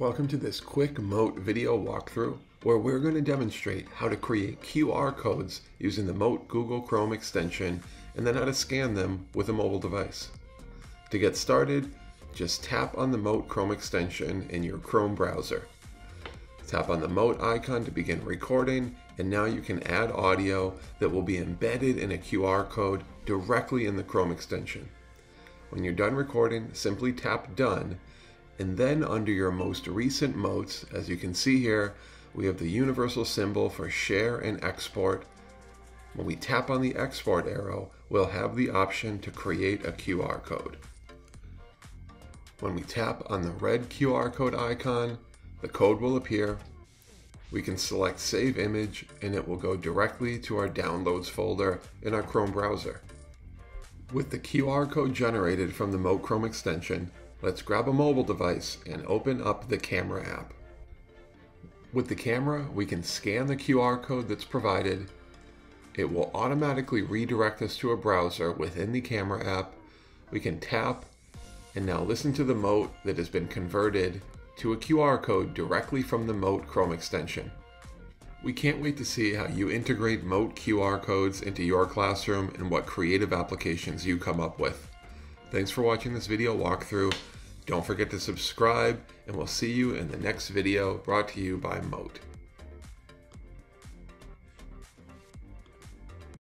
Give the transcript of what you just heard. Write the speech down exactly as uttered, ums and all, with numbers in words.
Welcome to this quick Mote video walkthrough where we're going to demonstrate how to create Q R codes using the Mote Google Chrome extension and then how to scan them with a mobile device. To get started, just tap on the Mote Chrome extension in your Chrome browser. Tap on the Mote icon to begin recording, and now you can add audio that will be embedded in a Q R code directly in the Chrome extension. When you're done recording, simply tap Done. And then under your most recent motes, as you can see here, we have the universal symbol for share and export. When we tap on the export arrow, we'll have the option to create a Q R code. When we tap on the red Q R code icon, the code will appear. We can select Save Image, and it will go directly to our Downloads folder in our Chrome browser. With the Q R code generated from the Mote Chrome extension, let's grab a mobile device and open up the camera app. With the camera, we can scan the Q R code that's provided. It will automatically redirect us to a browser within the camera app. We can tap and now listen to the Mote that has been converted to a Q R code directly from the Mote Chrome extension. We can't wait to see how you integrate Mote Q R codes into your classroom and what creative applications you come up with. Thanks for watching this video walkthrough. Don't forget to subscribe, and we'll see you in the next video brought to you by Mote.